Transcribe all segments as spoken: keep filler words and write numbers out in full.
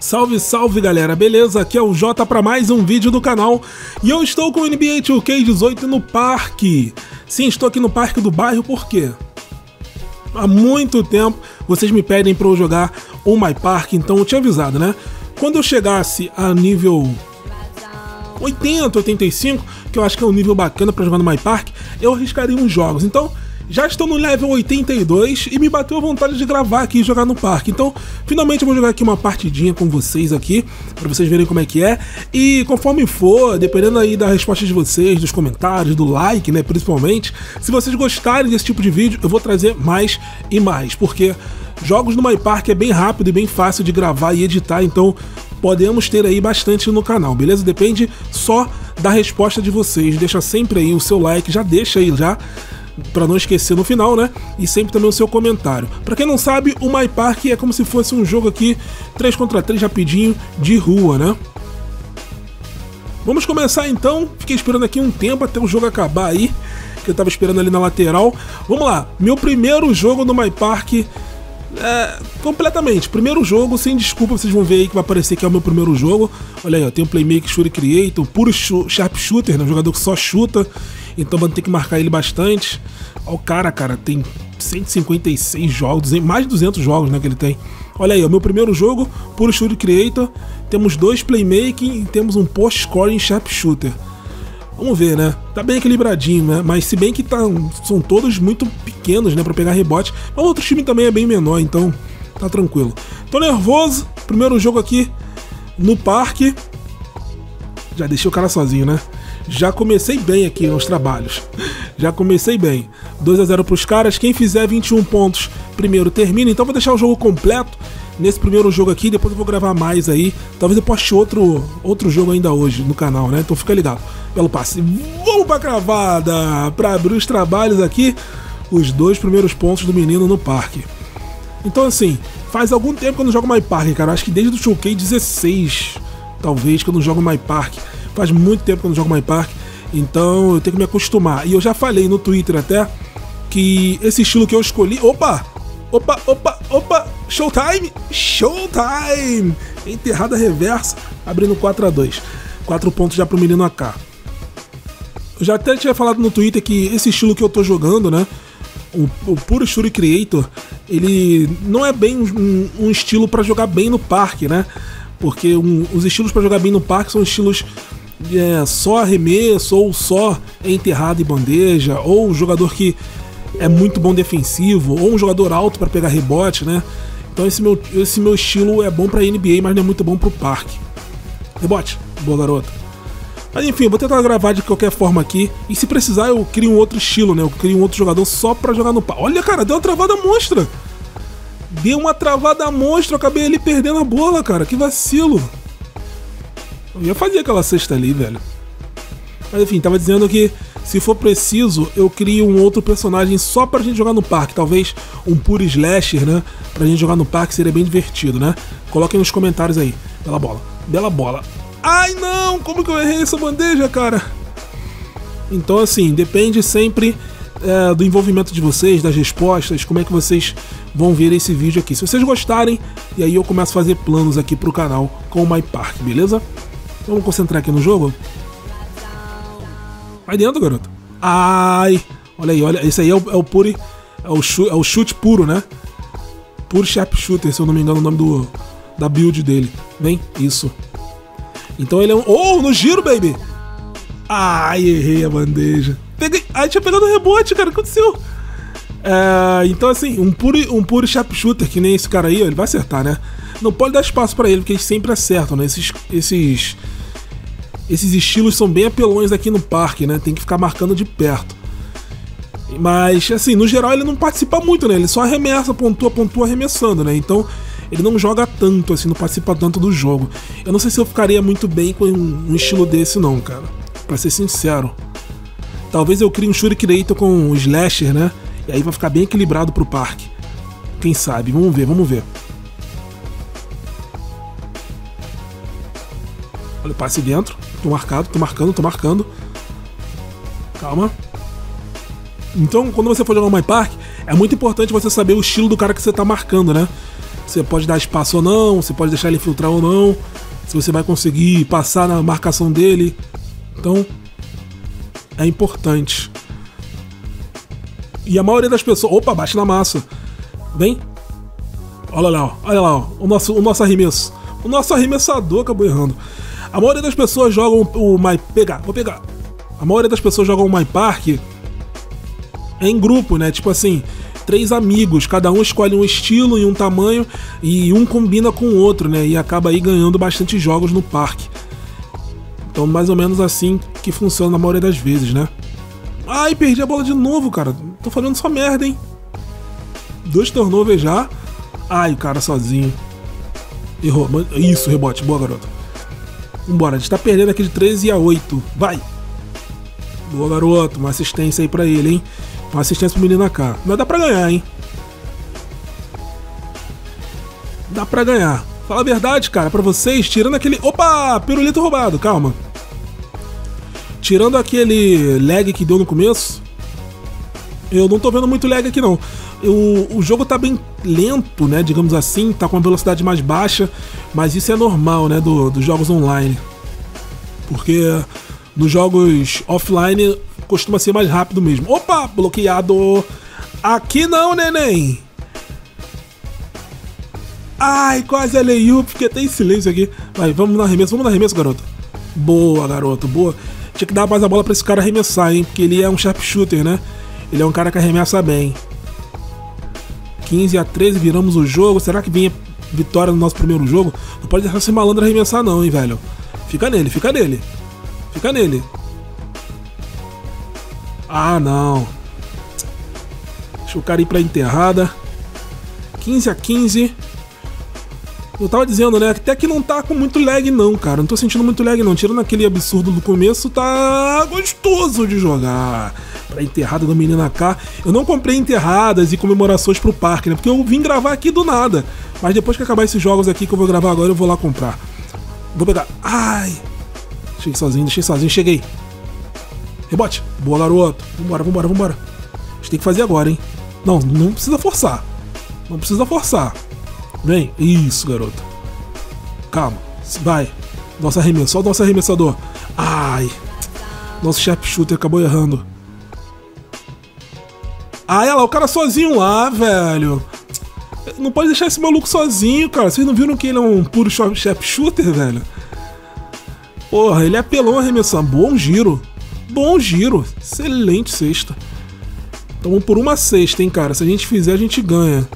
Salve, salve galera, beleza? Aqui é o Jota para mais um vídeo do canal e eu estou com o N B A dois K dezoito no parque. Sim, estou aqui no parque do bairro porque há muito tempo vocês me pedem para eu jogar o MyPark, então eu tinha avisado, né? Quando eu chegasse a nível oitenta, oitenta e cinco, que eu acho que é um nível bacana para jogar no MyPark, eu arriscaria uns jogos. Então já estou no level oitenta e dois e me bateu a vontade de gravar aqui e jogar no parque. Então, finalmente eu vou jogar aqui uma partidinha com vocês aqui, para vocês verem como é que é. E conforme for, dependendo aí da resposta de vocês, dos comentários, do like, né, principalmente, se vocês gostarem desse tipo de vídeo, eu vou trazer mais e mais, porque jogos no MyPark é bem rápido e bem fácil de gravar e editar, então podemos ter aí bastante no canal, beleza? Depende só da resposta de vocês. Deixa sempre aí o seu like, já deixa aí já, para não esquecer no final, né? E sempre também o seu comentário. Para quem não sabe, o MyPark é como se fosse um jogo aqui três contra três rapidinho de rua, né? Vamos começar então. Fiquei esperando aqui um tempo até o jogo acabar aí, que eu tava esperando ali na lateral. Vamos lá. Meu primeiro jogo no MyPark é, completamente, primeiro jogo, sem desculpa, vocês vão ver aí que vai aparecer que é o meu primeiro jogo. Olha aí, ó, tem o Playmaking, Shuri Creator, puro Sharpshooter, né? Um jogador que só chuta, então vamos ter que marcar ele bastante. Olha o cara, cara, tem cento e cinquenta e seis jogos, mais de duzentos jogos, né, que ele tem. Olha aí, ó, meu primeiro jogo, puro Shuri Creator, temos dois Playmaking e temos um post-scoring Sharpshooter. Vamos ver, né? Tá bem equilibradinho, né? Mas se bem que tá, são todos muito pequenos, né? Pra pegar rebote. Mas o outro time também é bem menor, então tá tranquilo. Tô nervoso. Primeiro jogo aqui no parque. Já deixei o cara sozinho, né? Já comecei bem aqui nos trabalhos. Já comecei bem. dois a zero pros caras. Quem fizer vinte e um pontos primeiro termina. Então vou deixar o jogo completo nesse primeiro jogo aqui. Depois eu vou gravar mais aí. Talvez eu poste outro, outro jogo ainda hoje no canal, né? Então fica ligado. Belo passe. Vamos pra cravada! Pra abrir os trabalhos aqui. Os dois primeiros pontos do menino no parque. Então assim, faz algum tempo que eu não jogo MyPark, cara. Acho que desde o dois K dezesseis, talvez, que eu não jogo MyPark. Faz muito tempo que eu não jogo MyPark. Então eu tenho que me acostumar. E eu já falei no Twitter até que esse estilo que eu escolhi... Opa! Opa, opa, opa! Showtime! Showtime! Enterrada reversa, abrindo quatro a dois. quatro pontos já pro menino A K. Eu já até tinha falado no Twitter que esse estilo que eu tô jogando, né? O, o puro Shuri Creator, ele não é bem um, um estilo para jogar bem no parque, né? Porque um, os estilos para jogar bem no parque são estilos é, só arremesso, ou só enterrado e bandeja, ou um jogador que é muito bom defensivo, ou um jogador alto para pegar rebote, né? Então esse meu, esse meu estilo é bom para N B A, mas não é muito bom para o parque. Rebote, boa garota. Mas enfim, vou tentar gravar de qualquer forma aqui. E se precisar eu crio um outro estilo, né? Eu crio um outro jogador só pra jogar no parque. Olha, cara, deu uma travada monstra. Deu uma travada monstra, eu acabei ali perdendo a bola, cara. Que vacilo. Eu ia fazer aquela cesta ali, velho. Mas enfim, tava dizendo que se for preciso, eu crio um outro personagem só pra gente jogar no parque. Talvez um puro slasher, né? Pra gente jogar no parque seria bem divertido, né? Coloquem nos comentários aí. Bela bola, bela bola. Ai não, como que eu errei essa bandeja, cara? Então assim, depende sempre é, do envolvimento de vocês, das respostas, como é que vocês vão ver esse vídeo aqui. Se vocês gostarem, e aí eu começo a fazer planos aqui pro canal com o MyPark, beleza? Vamos concentrar aqui no jogo? Vai dentro, garoto. Ai, olha aí, olha, esse aí é o, é o puro, é o, chute, é o chute puro, né? Puro Sharpshooter, se eu não me engano o nome do, da build dele. Vem, isso. Então ele é um... Oh, no giro, baby! Ai, errei a bandeja. Peguei... Ai, tinha pegado o rebote, cara. O que aconteceu? É... Então, assim, um puro, um puro sharpshooter, que nem esse cara aí, ó, ele vai acertar, né? Não pode dar espaço pra ele, porque eles sempre acertam, né? Esses... Esses, esses estilos são bem apelões aqui no parque, né? Tem que ficar marcando de perto. Mas, assim, no geral ele não participa muito, né? Ele só arremessa, pontua, pontua, arremessando, né? Então... ele não joga tanto, assim, não participa tanto do jogo. Eu não sei se eu ficaria muito bem com um estilo desse não, cara. Pra ser sincero. Talvez eu crie um Shuri Creator com um Slasher, né? E aí vai ficar bem equilibrado pro parque. Quem sabe? Vamos ver, vamos ver. Olha o passe dentro. Tô marcado, tô marcando, tô marcando. Calma. Então, quando você for jogar o MyPark, é muito importante você saber o estilo do cara que você tá marcando, né? Você pode dar espaço ou não, você pode deixar ele filtrar ou não, se você vai conseguir passar na marcação dele. Então, é importante. E a maioria das pessoas... Opa, bate na massa. Vem. Olha lá, olha lá. O nosso, o nosso arremesso. O nosso arremessador acabou errando. A maioria das pessoas jogam o My... Pegar, vou pegar. A maioria das pessoas jogam o MyPark em grupo, né? Tipo assim... Três amigos, cada um escolhe um estilo e um tamanho e um combina com o outro, né? E acaba aí ganhando bastante jogos no parque. Então, mais ou menos assim que funciona na maioria das vezes, né? Ai, perdi a bola de novo, cara. Tô falando só merda, hein? Dois turnovers já. Ai, o cara sozinho. Errou. Isso, rebote. Boa, garoto. Vambora, a gente tá perdendo aqui de treze a oito. Vai! Boa, garoto. Uma assistência aí pra ele, hein? Uma assistência pro menino cá. Mas dá pra ganhar, hein? Dá pra ganhar. Fala a verdade, cara, pra vocês, tirando aquele... Opa! Pirulito roubado, calma. Tirando aquele lag que deu no começo, eu não tô vendo muito lag aqui, não. Eu, o jogo tá bem lento, né, digamos assim. Tá com uma velocidade mais baixa. Mas isso é normal, né, do, dos jogos online. Porque nos jogos offline... Costuma ser mais rápido mesmo. Opa, bloqueado. Aqui não, neném. Ai, quase alei-up, porque tem silêncio aqui. Vai, vamos no arremesso, vamos no arremesso, garoto. Boa, garoto, boa. Tinha que dar mais a bola pra esse cara arremessar, hein? Porque ele é um sharpshooter, né? Ele é um cara que arremessa bem. quinze a treze, viramos o jogo. Será que vem a vitória no nosso primeiro jogo? Não pode deixar esse malandro arremessar não, hein, velho. Fica nele, fica nele. Fica nele. Ah, não. Deixa o cara ir pra enterrada. quinze a quinze. Eu tava dizendo, né? Até que não tá com muito lag, não, cara. Não tô sentindo muito lag, não. Tirando aquele absurdo do começo, tá gostoso de jogar. Pra enterrada do menino cá. Eu não comprei enterradas e comemorações pro parque, né? Porque eu vim gravar aqui do nada. Mas depois que acabar esses jogos aqui que eu vou gravar agora, eu vou lá comprar. Vou pegar. Ai! Deixei sozinho, deixei sozinho. Cheguei. Rebote. Boa, garoto. Vambora, vambora, vambora. A gente tem que fazer agora, hein? Não, não precisa forçar. Não precisa forçar. Vem. Isso, garoto. Calma. Vai. Nosso arremesso. Só o nosso arremessador. Ai. Nosso sharpshooter acabou errando. Ai, olha lá. O cara sozinho lá, velho. Não pode deixar esse maluco sozinho, cara. Vocês não viram que ele é um puro sharpshooter, velho? Porra, ele é apelão arremessando. Bom giro. Bom giro, excelente cesta. Então por uma cesta, hein, cara. Se a gente fizer, a gente ganha.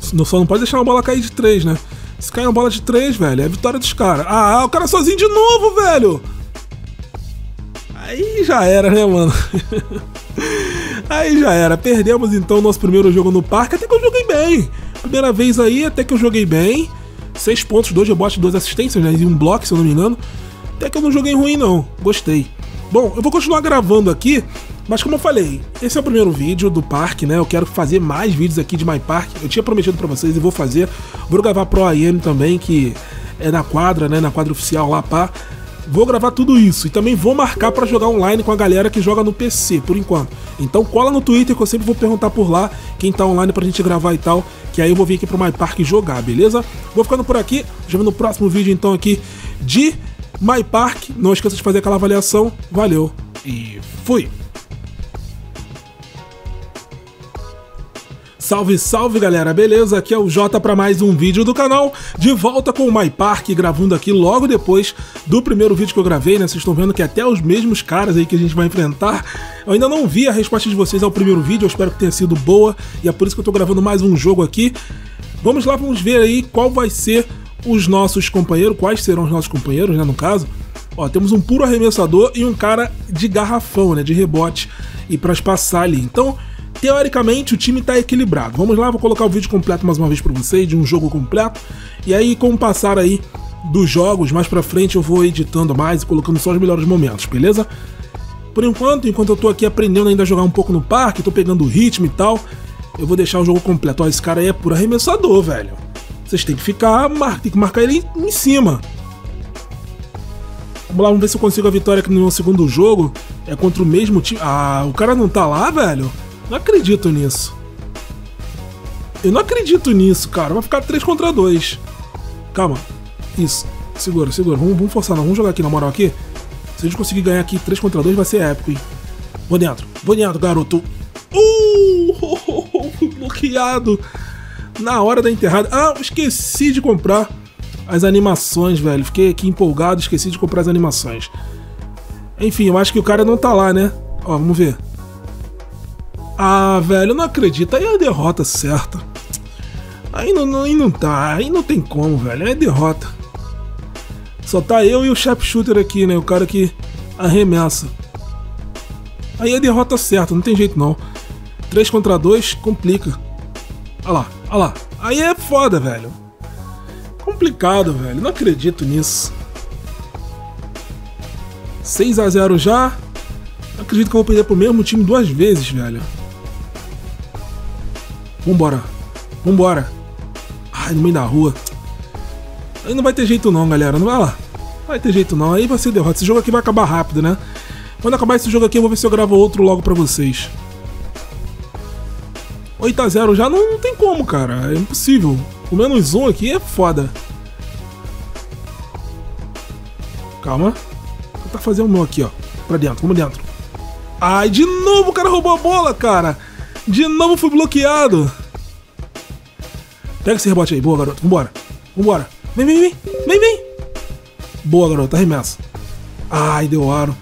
Só não pode deixar uma bola cair de três, né? Se cair uma bola de três, velho, é a vitória dos caras. Ah, o cara sozinho de novo, velho. Aí já era, né, mano? Aí já era. Perdemos então o nosso primeiro jogo no parque. Até que eu joguei bem. Primeira vez aí, até que eu joguei bem. Seis pontos, dois rebotes, duas assistências, né? E um bloco, se eu não me engano. Até que eu não joguei ruim, não. Gostei. Bom, eu vou continuar gravando aqui, mas como eu falei, esse é o primeiro vídeo do parque, né? Eu quero fazer mais vídeos aqui de MyPark. Eu tinha prometido pra vocês e vou fazer. Vou gravar Pro A M também, que é na quadra, né? Na quadra oficial lá, pá. Vou gravar tudo isso. E também vou marcar pra jogar online com a galera que joga no P C, por enquanto. Então cola no Twitter que eu sempre vou perguntar por lá quem tá online pra gente gravar e tal. Que aí eu vou vir aqui pro MyPark jogar, beleza? Vou ficando por aqui. Já vemos no próximo vídeo, então, aqui de... MyPark, não esqueça de fazer aquela avaliação. Valeu e fui! Salve, salve, galera! Beleza? Aqui é o Jota para mais um vídeo do canal. De volta com o MyPark, gravando aqui logo depois do primeiro vídeo que eu gravei, né? Vocês estão vendo que até os mesmos caras aí que a gente vai enfrentar. Eu ainda não vi a resposta de vocês ao primeiro vídeo, eu espero que tenha sido boa. E é por isso que eu tô gravando mais um jogo aqui. Vamos lá, vamos ver aí qual vai ser... os nossos companheiros, quais serão os nossos companheiros, né, no caso. Ó, temos um puro arremessador e um cara de garrafão, né, de rebote e para espaçar ali. Então, teoricamente, o time tá equilibrado. Vamos lá, vou colocar o vídeo completo mais uma vez para vocês, de um jogo completo. E aí, com o passar aí dos jogos, mais pra frente eu vou editando mais e colocando só os melhores momentos, beleza? Por enquanto, enquanto eu tô aqui aprendendo ainda a jogar um pouco no parque, tô pegando o ritmo e tal, eu vou deixar o jogo completo. Ó, esse cara aí é puro arremessador, velho. Vocês têm que ficar, tem que marcar ele em cima. Vamos lá, vamos ver se eu consigo a vitória aqui no meu segundo jogo. É contra o mesmo time. Ah, o cara não tá lá, velho? Não acredito nisso. Eu não acredito nisso, cara. Vai ficar três contra dois. Calma. Isso. Segura, segura. Vamos, vamos forçar, não. Vamos jogar aqui, na moral, aqui. Se a gente conseguir ganhar aqui três contra dois, vai ser épico, hein? Vou dentro. Vou dentro, garoto. Uh! Oh, oh, oh, bloqueado. Na hora da enterrada. Ah, esqueci de comprar as animações, velho. Fiquei aqui empolgado, esqueci de comprar as animações. Enfim, eu acho que o cara não tá lá, né? Ó, vamos ver. Ah, velho, eu não acredito. Aí é a derrota certa. Aí não, não, aí não tá. Aí não tem como, velho. Aí é derrota. Só tá eu e o Sharpshooter aqui, né? O cara que arremessa. Aí é a derrota certa. Não tem jeito, não. três contra dois, complica. Olha lá, olha lá. Aí é foda, velho. Complicado, velho. Não acredito nisso. seis a zero já. Acredito que eu vou perder pro mesmo time duas vezes, velho. Vambora. Vambora. Ai, no meio da rua. Aí não vai ter jeito não, galera. Não vai lá. Não vai ter jeito não. Aí vai ser derrota. Esse jogo aqui vai acabar rápido, né? Quando acabar esse jogo aqui, eu vou ver se eu gravo outro logo pra vocês. oito a zero já não, não tem como, cara. É impossível. O menos um aqui é foda. Calma. Vou tentar fazer o meu aqui, ó. Pra dentro, vamos dentro. Ai, de novo o cara roubou a bola, cara. De novo fui bloqueado. Pega esse rebote aí. Boa, garoto. Vambora. Vambora. Vem, vem, vem. Vem, vem. Boa, garoto. Arremessa. Ai, deu aro.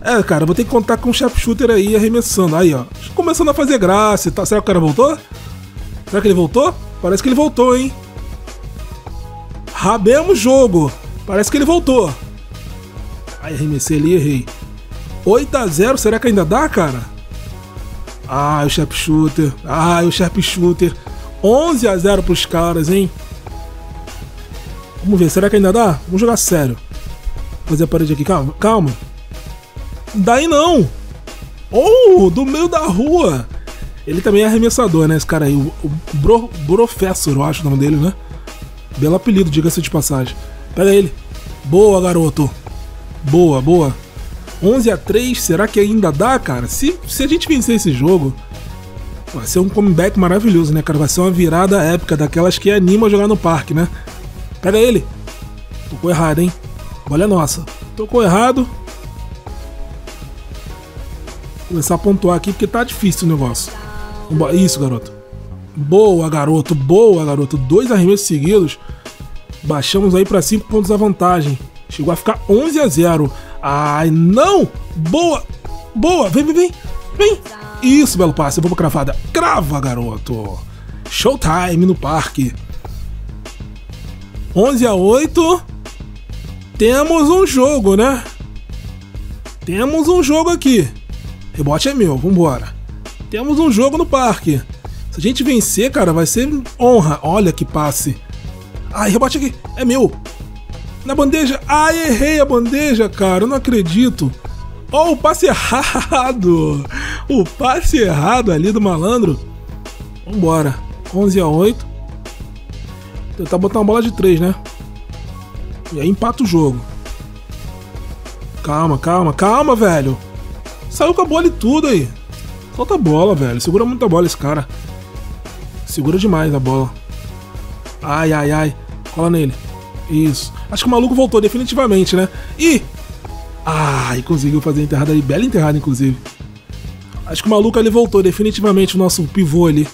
É, cara, vou ter que contar com o Sharpshooter aí arremessando. Aí, ó. Começando a fazer graça e tal. Será que o cara voltou? Será que ele voltou? Parece que ele voltou, hein? Rabemos o jogo. Parece que ele voltou. Ai, arremessei ali e errei. oito a zero, será que ainda dá, cara? Ai, o Sharpshooter. Ai, o Sharpshooter. onze a zero pros caras, hein? Vamos ver, será que ainda dá? Vamos jogar sério. Fazer a parede aqui, calma, calma. Daí não! Oh, do meio da rua! Ele também é arremessador, né? Esse cara aí, o, o Bro, Brofessor, eu acho o nome dele, né? Belo apelido, diga-se de passagem. Pega ele. Boa, garoto. Boa, boa. onze a três, será que ainda dá, cara? Se, se a gente vencer esse jogo, vai ser um comeback maravilhoso, né, cara? Vai ser uma virada épica daquelas que anima a jogar no parque, né? Pega ele. Tocou errado, hein? Olha a nossa. Tocou errado. Vou começar a pontuar aqui porque tá difícil o negócio. Isso, garoto. Boa, garoto. Boa, garoto. Dois arremessos seguidos. Baixamos aí pra cinco pontos a vantagem. Chegou a ficar onze a zero. Ai, não! Boa! Boa! Vem, vem, vem! Vem! Isso, belo passe. Eu vou pra cravada. Crava, garoto! Showtime no parque. onze a oito. Temos um jogo, né? Temos um jogo aqui. Rebote é meu, vambora. Temos um jogo no parque. Se a gente vencer, cara, vai ser honra. Olha que passe. Ai, rebote aqui, é meu. Na bandeja, ai, errei a bandeja, cara, eu não acredito. Ó, oh, o passe errado. O passe errado ali do malandro. Vambora, onze a oito. Tentar botar uma bola de três, né? E aí empata o jogo. Calma, calma, calma, velho. Saiu com a bola e tudo aí. Solta a bola, velho. Segura muito a bola esse cara. Segura demais a bola. Ai, ai, ai. Cola nele. Isso. Acho que o maluco voltou definitivamente, né? Ih! Ai, conseguiu fazer a enterrada ali. Bela enterrada, inclusive. Acho que o maluco ali voltou definitivamente, o nosso pivô ali.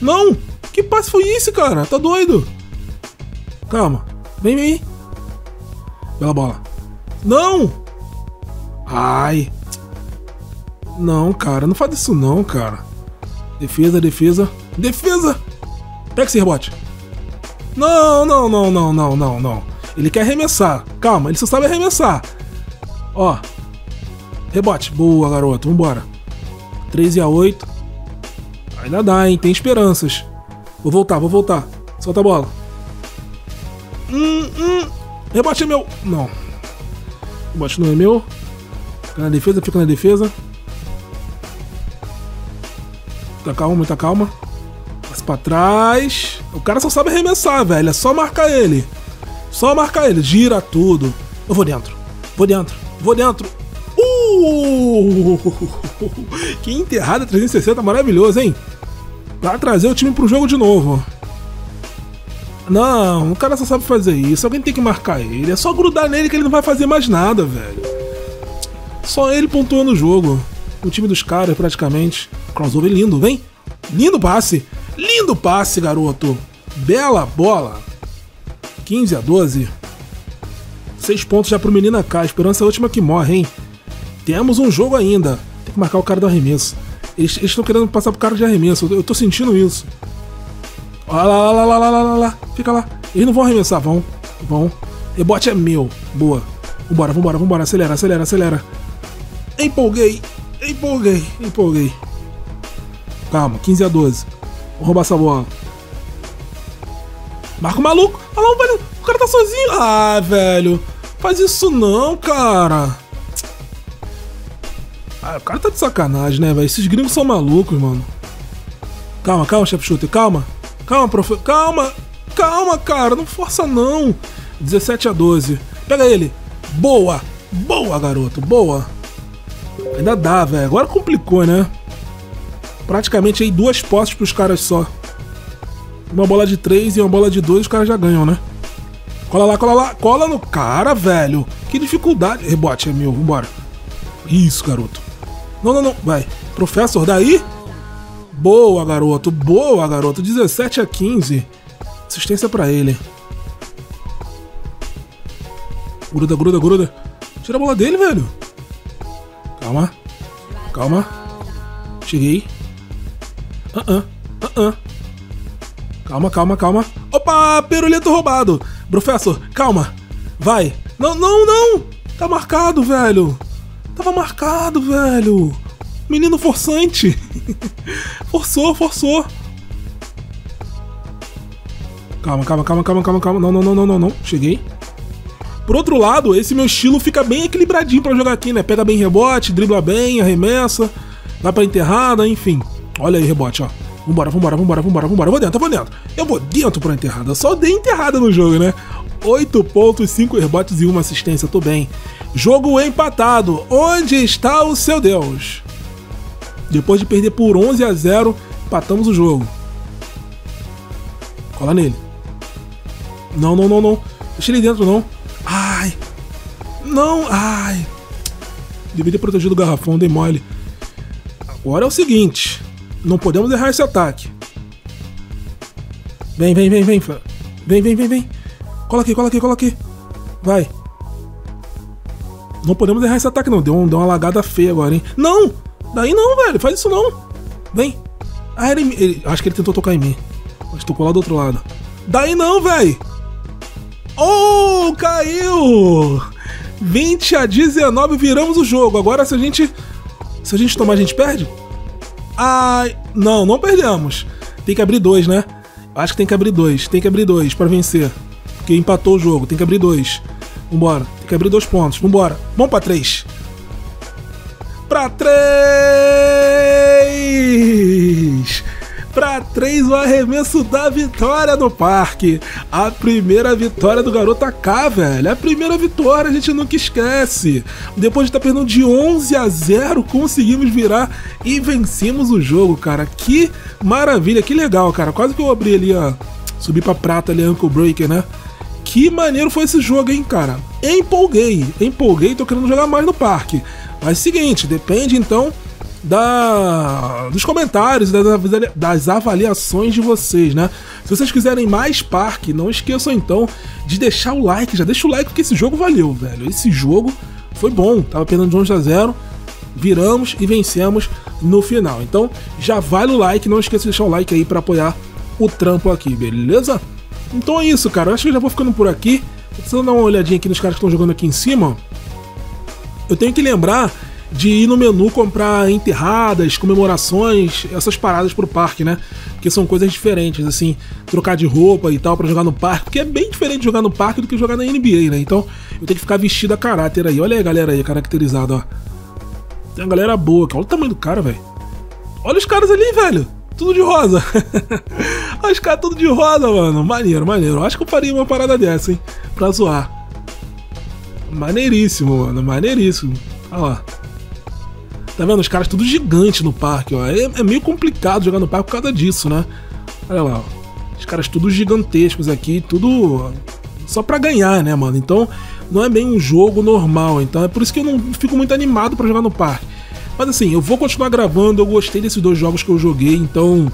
Não! Que passe foi esse, cara? Tá doido? Calma. Vem, vem. Bela bola. Não! Ai. Não, cara. Não faz isso não, cara. Defesa, defesa. Defesa! Pega esse rebote. Não, não, não, não, não, não, não. Ele quer arremessar. Calma, ele só sabe arremessar. Ó. Rebote. Boa, garoto. Vambora. treze a oito. Ainda dá, hein? Tem esperanças. Vou voltar, vou voltar. Solta a bola. Hum, hum. Rebote é meu. Não. Rebote não é meu. Fica na defesa, fica na defesa. Tá calma, muita calma. Passa pra trás. O cara só sabe arremessar, velho. É só marcar ele. Só marcar ele. Gira tudo. Eu vou dentro. Vou dentro. Vou dentro. Uh! Que enterrada trezentos e sessenta maravilhoso, hein? pra trazer o time pro jogo de novo. Não, o cara só sabe fazer isso, alguém tem que marcar ele. É só grudar nele que ele não vai fazer mais nada, velho. Só ele pontuando o jogo. O time dos caras, praticamente. Crossover lindo, vem. Lindo passe. Lindo passe, garoto. Bela bola. quinze a doze. seis pontos já pro Menina K. A esperança é a última que morre, hein? Temos um jogo ainda. Tem que marcar o cara do arremesso. Eles estão querendo passar pro cara de arremesso. Eu tô sentindo isso. Olha lá, lá, lá, lá, lá, lá, lá. Fica lá. Eles não vão arremessar. Vão. Vão. Rebote é meu. Boa. Vambora, vambora, vambora. Acelera, acelera, acelera. Empolguei. Empolguei. Empolguei. Calma. quinze a doze. Vou roubar essa bola. Marca o maluco. Olha lá, velho. O cara tá sozinho. Ah, velho. Faz isso não, cara. Ah, o cara tá de sacanagem, né, velho? Esses gringos são malucos, mano. Calma, calma, Sharpshooter. Calma. Calma, profe. Calma. Calma, cara. Não força, não. dezessete a doze. Pega ele. Boa. Boa, garoto. Boa. Ainda dá, velho. Agora complicou, né? Praticamente aí duas posses pros caras só. Uma bola de três e uma bola de dois, os caras já ganham, né? Cola lá, cola lá. Cola no cara, velho. Que dificuldade. Rebote é meu. Vambora. Isso, garoto. Não, não, não. Vai. Professor, daí. Boa, garoto. Boa, garoto. dezessete a quinze. Assistência pra ele. Gruda, gruda, gruda. Tira a bola dele, velho. Calma. Calma. Cheguei. Ah, ah, ah, ah. Calma, calma, calma. Opa, pirulito roubado. Brofessor, calma. Vai. Não, não, não. Tá marcado, velho. Tava marcado, velho. Menino forçante. Forçou, forçou. Calma, calma, calma, calma, calma, calma. Não, não, não, não, não, não. Cheguei. Por outro lado, esse meu estilo fica bem equilibradinho pra jogar aqui, né? Pega bem rebote, dribla bem, arremessa. Vai pra enterrada, enfim. Olha aí, rebote, ó. Vambora, vambora, vambora, vambora, vambora. Eu vou dentro, eu vou dentro. Eu vou dentro pra enterrada. Só dei enterrada no jogo, né? oito pontos, cinco rebotes e uma assistência. Tô bem. Jogo empatado. Onde está o seu Deus? Depois de perder por onze a zero, empatamos o jogo. Cola nele. Não, não, não, não. Deixa ele dentro, não. Ai. Não, ai. Devia ter protegido o garrafão, dei mole. Agora é o seguinte... Não podemos errar esse ataque. Vem, vem, vem, vem. Vem, vem, vem, vem. Cola aqui, cola aqui, cola aqui. Vai. Não podemos errar esse ataque, não. Deu, um, deu uma lagada feia agora, hein? Não! Daí não, velho. Faz isso não. Vem. Ah, ele, ele, acho que ele tentou tocar em mim. Mas tocou lá do outro lado. Daí não, velho. Oh, caiu! vinte a dezenove. Viramos o jogo. Agora se a gente... Se a gente tomar, a gente perde? Ai, não, não perdemos. Tem que abrir dois, né? Acho que tem que abrir dois. Tem que abrir dois pra vencer. Porque empatou o jogo. Tem que abrir dois. Vambora. Tem que abrir dois pontos. Vambora. Vamos pra três. Pra três! Pra três o arremesso da vitória no parque. A primeira vitória do Garota K, velho. A primeira vitória, a gente nunca esquece. Depois de estar perdendo de onze a zero, conseguimos virar e vencemos o jogo, cara. Que maravilha, que legal, cara. Quase que eu abri ali, ó. Subi pra prata ali, Ankle Breaker, né? Que maneiro foi esse jogo, hein, cara. Empolguei, empolguei. Tô querendo jogar mais no parque. Mas seguinte, depende então... Da... dos comentários, das, das avaliações de vocês, né? Se vocês quiserem mais parque, não esqueçam então de deixar o like. Já deixa o like porque esse jogo valeu, velho. Esse jogo foi bom. Tava perdendo de onze a zero, viramos e vencemos no final. Então já vale o like, não esqueça de deixar o like aí pra apoiar o trampo aqui, beleza? Então é isso, cara. Eu acho que eu já vou ficando por aqui. Precisando dar uma olhadinha aqui nos caras que estão jogando aqui em cima. Eu tenho que lembrar de ir no menu comprar enterradas, comemorações, essas paradas pro parque, né? Porque são coisas diferentes, assim, trocar de roupa e tal pra jogar no parque, porque é bem diferente jogar no parque do que jogar na N B A, né? Então eu tenho que ficar vestido a caráter aí. Olha aí a galera aí, caracterizada, ó. Tem uma galera boa, cara. Olha o tamanho do cara, velho. Olha os caras ali, velho. Tudo de rosa. Olha os caras tudo de rosa, mano. Maneiro, maneiro. Acho que eu faria uma parada dessa, hein? Pra zoar. Maneiríssimo, mano. Maneiríssimo. Olha lá. Tá vendo? Os caras tudo gigante no parque, ó. É, é meio complicado jogar no parque por causa disso, né? Olha lá, ó. Os caras tudo gigantescos aqui, tudo só pra ganhar, né, mano? Então, não é bem um jogo normal. Então, é por isso que eu não fico muito animado pra jogar no parque. Mas assim, eu vou continuar gravando, eu gostei desses dois jogos que eu joguei, então...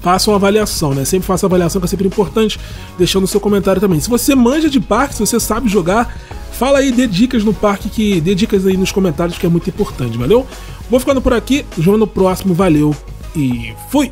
faça uma avaliação, né? Sempre faça avaliação, que é sempre importante, deixando o seu comentário também. Se você manja de parque, se você sabe jogar, fala aí, dê dicas no parque, que, dê dicas aí nos comentários, que é muito importante, valeu? Vou ficando por aqui, nos vemos no próximo, valeu e fui!